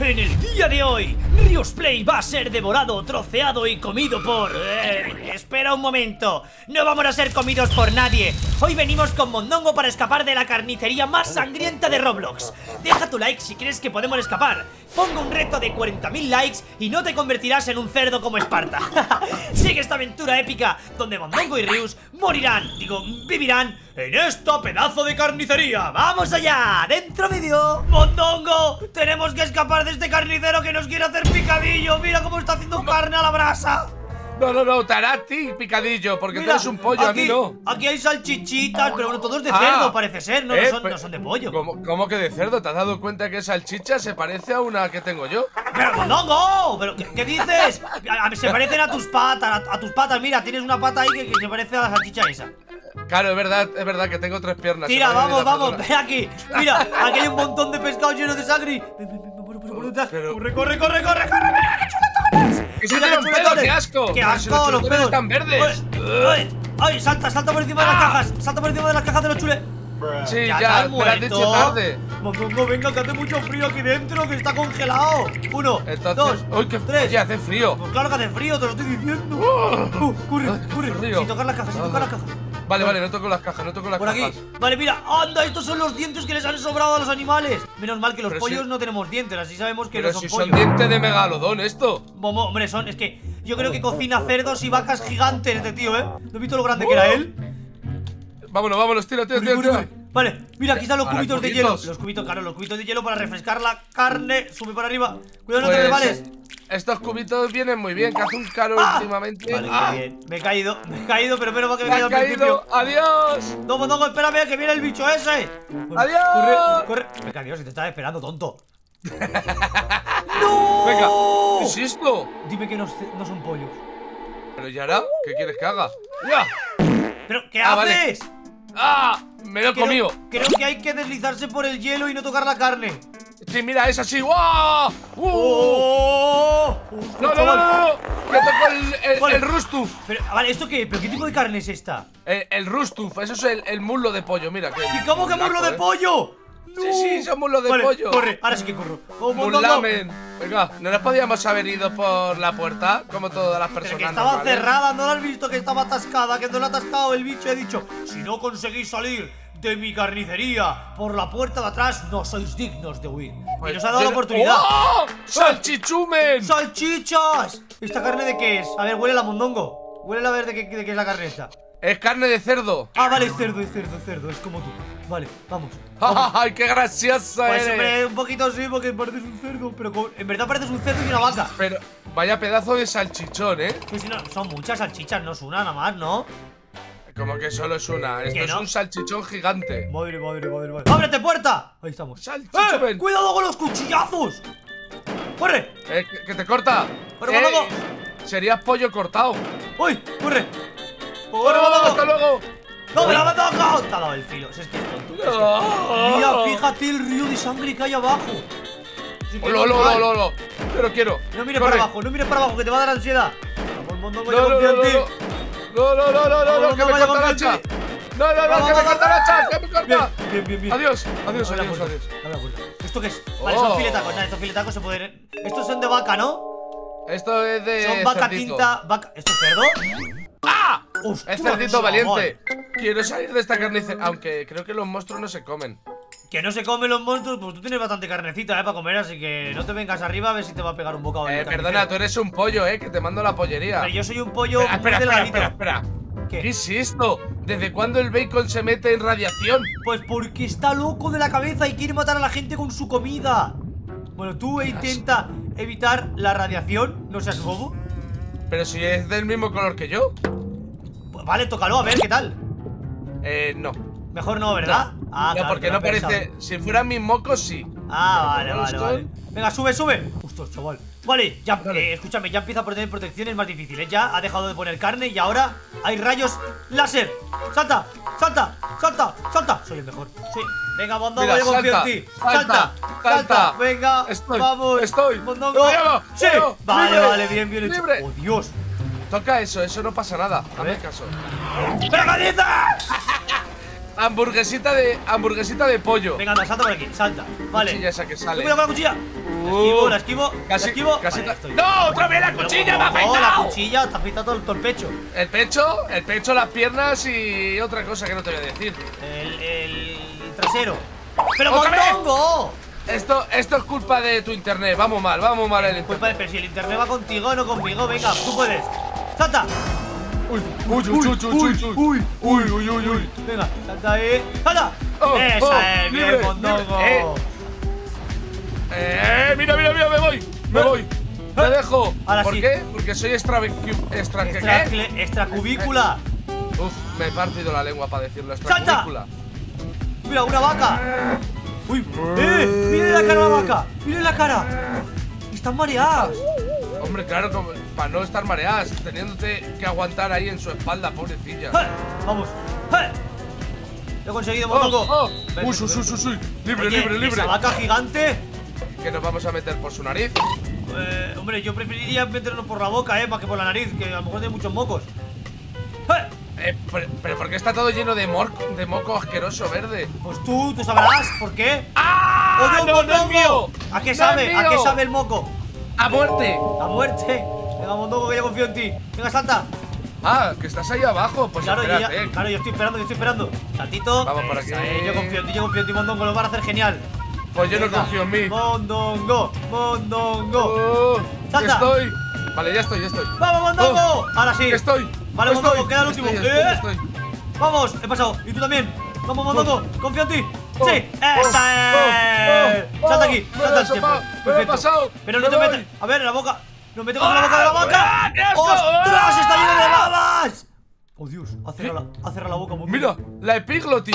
En el día de hoy, Rius Play va a ser devorado, troceado y comido por... espera un momento, no vamos a ser comidos por nadie. Hoy venimos con Mondongo para escapar de la carnicería más sangrienta de Roblox. Deja tu like si crees que podemos escapar. Pongo un reto de 40.000 likes y no te convertirás en un cerdo como Esparta. Sigue esta aventura épica donde Mondongo y Rius morirán, vivirán en esta pedazo de carnicería. ¡Vamos allá! ¡Dentro vídeo! ¡Mondongo! ¡Tenemos que escapar de este carnicero que nos quiere hacer picadillo! ¡Mira cómo está haciendo carne a la brasa! No, te hará a ti picadillo, porque mira, tú eres un pollo, aquí, a mí no. Aquí hay salchichitas, pero bueno, todos de cerdo parece ser, no son de pollo. ¿Cómo que de cerdo? ¿Te has dado cuenta que salchicha se parece a una que tengo yo? ¡Pero Mondongo! ¿Pero qué dices? Se parecen a tus patas, mira, tienes una pata ahí que se parece a la salchicha esa. Claro, es verdad que tengo tres piernas. Mira, vamos, ven aquí. Mira, aquí hay un montón de pescado lleno de sangre. Corre. ¡Qué chuletones! ¡Qué asco! ¡Qué asco! ¡Los pedos están verdes! ¡Ay, salta por encima de las cajas! ¡Salta por encima de las cajas de los chules! Sí, ya, te lo has dicho tarde. Mondongo, venga, que hace mucho frío aquí dentro, que está congelado. Uno, dos, tres. Ya hace frío. Pues claro que hace frío, te lo estoy diciendo. Corre. Sin tocar las cajas, Vale, no toco las cajas. Por aquí. Vale, mira, anda, estos son los dientes que les han sobrado a los animales. Menos mal que los pollos no tenemos dientes, así sabemos que no son pollos. Pero si son dientes de megalodón, esto. Hombre, es que yo creo que cocina cerdos y vacas gigantes este tío, ¿eh? ¿No has visto lo grande que era él? Vámonos, tira. Vale, mira, aquí están los cubitos de hielo. Los cubitos de hielo para refrescar la carne. Sube para arriba. Cuidado, no te resbales. Estos cubitos vienen muy bien, que hace un calor últimamente. Vale, bien. Me he caído, pero menos mal que me he caído al principio. ¡Adiós! No, Mondongo, espérame, que viene el bicho ese. ¡Adiós! Corre. Venga, Dios, si te estás esperando, tonto. ¡No! Venga, ¿qué es esto? Dime que no son pollos. Pero ya hará, ¿qué quieres que haga? ¡Ya! ¿Pero qué haces? Vale. ¡Ah! Me lo he comido. Creo que hay que deslizarse por el hielo y no tocar la carne. Sí, mira, es así. ¡Wow! ¡No! ¡Que toco el rustuf! Pero, vale, ¿esto qué? ¿Pero qué tipo de carne es esta? El rustuf, eso es el muslo de pollo, mira. ¿Y cómo que muslo de pollo? ¡No! Sí, son muslos de pollo. Corre, ahora sí que corro. Mulamen. Venga, no nos podíamos haber ido por la puerta, como todas las personas. Pero que estaba cerrada, ¿no lo has visto? Que estaba atascada, que no lo ha atascado el bicho. He dicho, si no conseguís salir de mi carnicería por la puerta de atrás, no sois dignos de huir. Y nos ha dado la oportunidad. ¡Oh! ¡Salchichumen! ¡Salchichas! ¿Esta carne de qué es? A ver, huele la Mondongo. Huele a ver de qué es la carne esta. Es carne de cerdo. Ah, vale, es cerdo, es como tú. Vale, vamos. ¡Ay, qué graciosa eres! Hombre, un poquito así porque pareces un cerdo. Pero en verdad pareces un cerdo y una vaca. Pero vaya pedazo de salchichón, ¿eh? Pues si no, son muchas salchichas, no es una nada más, ¿no? Como que solo es una. Esto es un salchichón gigante. Madre. ¡Ábrete puerta! Ahí estamos. ¡Salchichón! ¡Cuidado con los cuchillazos! ¡Corre! ¡Que te corta! ¡Corre, Mondongo! Serías pollo cortado. ¡Uy! ¡Corre! ¡Corre, Mondongo! ¡Hasta luego! ¡No me la ha tocado! Te ha dado el filo. Si es que es tonto. Mira, fíjate el río de sangre que hay abajo. ¡Lolo! Pero quiero. No mires para abajo, que te va a dar ansiedad. Vamos, Mondongo, yo confío en ti. No, que me corta la hacha. No, que me corta la hacha, que me corta. Bien. Adiós. ¿Esto qué es? Vale, son filetacos, estos filetacos se pueden... Estos son de vaca, ¿no? Esto es de... Son vaca tinta, vaca... ¿Esto es cerdo? ¡Ah! Es cerdito valiente. Quiero salir de esta carnicería, aunque creo que los monstruos no se comen. Que no se comen los monstruos, pues tú tienes bastante carnecita, para comer, así que no te vengas arriba a ver si te va a pegar un bocado. Perdona, tú eres un pollo, que te mando a la pollería. Pero yo soy un pollo. Espera. ¿Qué es esto? ¿Desde cuándo el bacon se mete en radiación? Pues porque está loco de la cabeza y quiere matar a la gente con su comida. Bueno, tú intenta evitar la radiación, no seas bobo. Pero si es del mismo color que yo. Pues vale, tócalo, a ver qué tal. No. Mejor no, ¿verdad? No. Ah, claro, porque no parece. Si fueran mis mocos, sí. Ah, vale. Venga, sube. Ostras, chaval. Vale, ya, escúchame, ya empieza a poner protecciones más difíciles. Ya ha dejado de poner carne y ahora hay rayos láser. ¡Salta! Soy el mejor. Sí. Venga, Mondongo, yo confío en ti. ¡Salta! Venga, vamos. Estoy. Mondongo. ¡Sí! Vale, bien hecho. ¡Oh, Dios! Toca eso no pasa nada. Hazme caso. ¡Pegadita! Hamburguesita de pollo. Venga, anda, salta por aquí, salta. Vale. Cuchilla esa que sale. ¡Mira con la cuchilla! La esquivo, casi vale, ¡no! ¡Otra vez la cuchilla! ¡Me ha afeitado! No, la cuchilla te ha afeitado todo el pecho. El pecho, las piernas y otra cosa que no te voy a decir. El trasero. ¡Pero Mondongo! Esto es culpa de tu internet. Vamos mal el internet. Culpa de Percy. El internet va contigo, no conmigo. Venga, tú puedes. ¡Salta! Uy, uy, uy, uy, uy, uy, uy, uy, uy. Venga, salta ahí. ¡Hala! ¡Esa es bien, Mondongo! Mira, mira, mira, me voy. Me dejo. Ahora ¿por qué? Porque soy extracubícula. Uf, me he partido la lengua para decirlo. ¡Salta! Mira, una vaca. Uy, mira la cara de la vaca. Mira la cara. Están mareadas. Hombre, claro, como, para no estar mareadas, teniéndote que aguantar ahí en su espalda, pobrecilla. Vamos. Lo he conseguido, Mondongo. Uy, libre. Esa vaca gigante. Que nos vamos a meter por su nariz. Hombre, yo preferiría meternos por la boca, más que por la nariz, que a lo mejor tiene muchos mocos. Pero ¿por qué está todo lleno de moco asqueroso verde? Pues tú sabrás por qué. ¡Ah! ¡No, no es mío! ¿A qué sabe? ¿A qué sabe el moco? ¡A muerte! ¡A muerte! Venga, Mondongo, que ya confío en ti. Venga, salta. Ah, que estás ahí abajo. Pues claro, espérate. Claro, yo estoy esperando. Saltito. Vamos por aquí. Yo confío en ti, Mondongo, lo van a hacer genial. Pues yo no confío en mí. Mondongo. ¡Salta! Estoy. Vale, ya estoy. ¡Vamos, Mondongo! Ahora sí. Estoy. Vale, Mondongo, queda el último. Vamos, he pasado. Y tú también. Vamos, Mondongo, confío en ti. Sí, esa es. Salta aquí, salta el tiempo. Perfecto. He pasado. Pero no te metas. A ver, la boca. Nos metemos en la boca de la vaca. ¡Ostras! ¡Está lleno de babas! Oh, Dios, ha cerrado la boca. Mira, la epiglotis.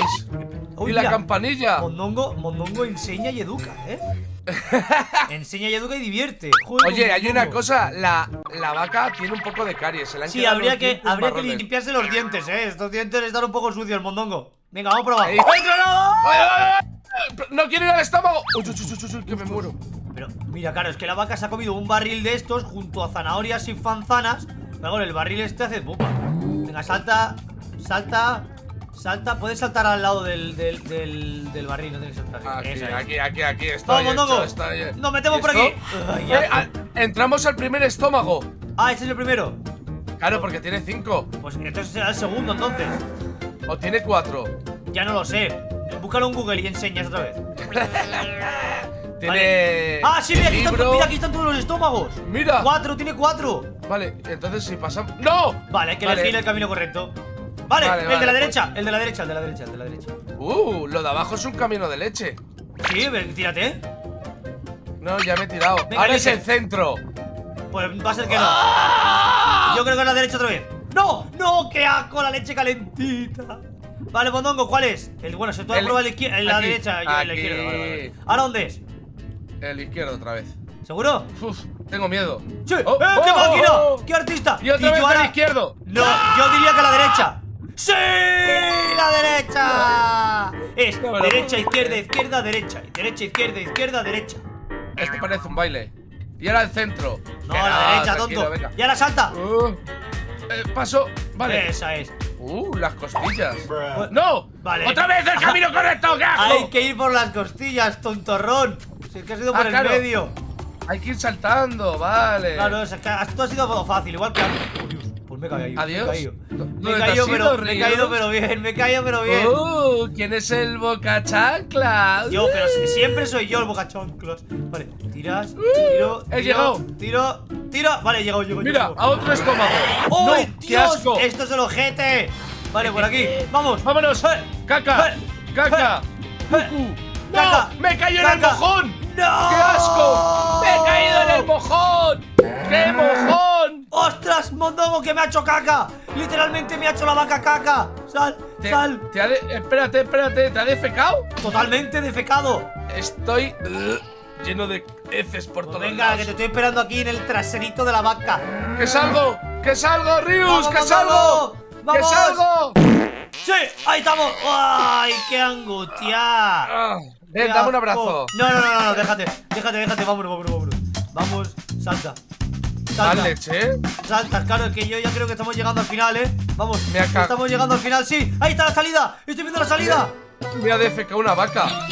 Uy, y la campanilla. Mondongo enseña y educa, enseña y educa y divierte. Joder, oye, hay una cosa, la vaca tiene un poco de caries. Sí, habría que limpiarse los dientes, Estos dientes están un poco sucios, Mondongo. Venga, vamos por abajo. No quiero ir al estómago. Uy, que me muero. Pero mira, claro, es que la vaca se ha comido un barril de estos junto a zanahorias y fanzanas. Luego el barril este hace pupa. Venga, salta. Salta, puedes saltar al lado del barril, no tienes que saltar. Aquí, está. ¡Vamos, Mondongo! ¡Nos metemos por aquí! Entramos al primer estómago. Ese es el primero. Claro, porque tiene 5. Pues entonces será el segundo, entonces. ¿O tiene 4? Ya no lo sé. Búscalo en Google y enseñas otra vez. Tiene. Vale. Sí, mira, aquí están todos los estómagos. Mira. 4, tiene 4. Vale, entonces si pasamos. ¡No! Vale, hay que elegir el camino correcto. Vale, el de la derecha, pues... el de la derecha. Lo de abajo es un camino de leche. Sí, pero tírate. No, ya me he tirado. Venga, ahora es el centro. Pues va a ser que no. Yo creo que es la derecha otra vez. ¡No! ¡Qué asco! La leche calentita. Vale, Mondongo, ¿cuál es? Bueno, se puede probar la derecha. Yo en la izquierda. Vale. ¿Ahora dónde es? El izquierdo otra vez. ¿Seguro? Uf, tengo miedo. ¡Sí! ¡Qué máquina! ¡Qué artista! Y otra vez yo ahora... izquierdo. No, yo diría que la derecha. ¡Sí! ¡La derecha! Es derecha, izquierda, izquierda, derecha. Derecha, izquierda, izquierda, derecha. Esto parece un baile. Y ahora el centro. No, la derecha, tonto. Venga. Y ahora salta. Paso. Vale. Esa es. Las costillas. ¡No! Vale. ¡Otra vez el camino correcto! Hay que ir por las costillas, tontorrón. Si es que has ido por el medio. Hay que ir saltando, vale. Claro, esto ha sido todo fácil, igual que antes. Me he caído. Adiós. Me he caído, pero bien. ¿Quién es el bocachanclas? Yo, pero siempre soy yo el bocachanclas. Vale, tiras, tiro. Vale, he llegado. Mira, a otro estómago. ¡Oh, no, Dios! ¡Qué asco! Esto es el ojete. Vale, por aquí. Vamos. Vámonos. Caca. ¡No! ¡Me cayó en el mojón! ¡No! ¡Qué asco! ¡Me he caído en el mojón! ¡Qué mojón! ¡Ostras, Mondongo, que me ha hecho caca! Literalmente me ha hecho la vaca caca. Sal. Espérate, ¿te ha defecado? Totalmente defecado. Estoy lleno de heces por todos lados. Venga, que te estoy esperando aquí en el traserito de la vaca. ¡Que salgo, Rius! ¡Que salgo! ¡Sí! ¡Ahí estamos! ¡Ay, qué angustia! Ven, dame un abrazo. No, déjate, vámonos. Salta, claro, es que yo ya creo que estamos llegando al final, Vamos, estamos llegando al final, sí. Ahí está la salida, estoy viendo la salida. Me ha defecado una vaca.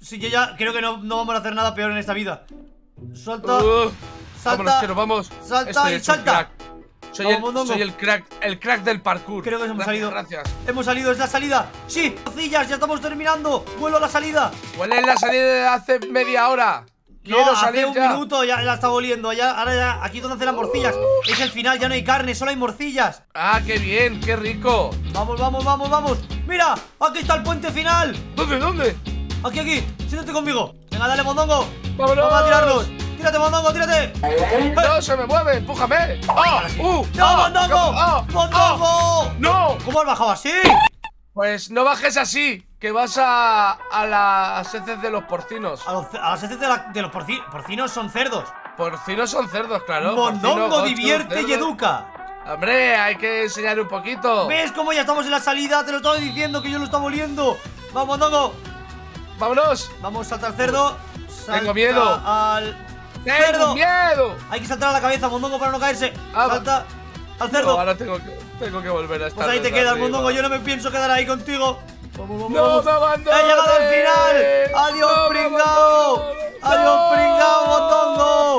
Sí, yo ya creo que no vamos a hacer nada peor en esta vida. Salta, salta. Vámonos, que nos vamos. Salta y salta. Soy el crack del parkour. Creo que hemos salido. Gracias. Hemos salido, es la salida. Sí, cocillas, ya estamos terminando. Vuelo a la salida. Huele la salida de hace media hora. Quiero no, salir hace ya. Un minuto ya la estaba oliendo. Ya, ahora ya, aquí donde hacen las morcillas. Es el final, ya no hay carne, solo hay morcillas. Ah, qué bien, qué rico. Vamos, vamos, vamos, vamos. Mira, aquí está el puente final. ¿Dónde, dónde? Aquí, aquí, siéntate conmigo. Venga, dale, Mondongo. ¡Vámonos! Vamos a tirarnos. Tírate, Mondongo, tírate. No se me mueve, empújame. ¡No, Mondongo! ¡Mondongo! ¡No! ¿Cómo has bajado así? Pues no bajes así, que vas a las heces de los porcinos. A las heces de los porcinos. Porcinos son cerdos. Porcinos son cerdos, claro. Mondongo, divierte y educa. Hombre, hay que enseñar un poquito. ¿Ves cómo ya estamos en la salida? Te lo estoy diciendo, que yo lo estaba oliendo. Vamos, Mondongo. Vámonos. Vamos, salta al cerdo. Salta. Tengo miedo. Al cerdo. Tengo miedo. Hay que saltar a la cabeza, Mondongo, para no caerse. Salta al cerdo. No, ahora tengo que volver a estar. Pues ahí te quedas, Mondongo. Yo no me pienso quedar ahí contigo. Vamos, vamos. ¡No me abandones! ¡He llegado al final! ¡Adiós, pringao! ¡Adiós, pringao, Mondongo!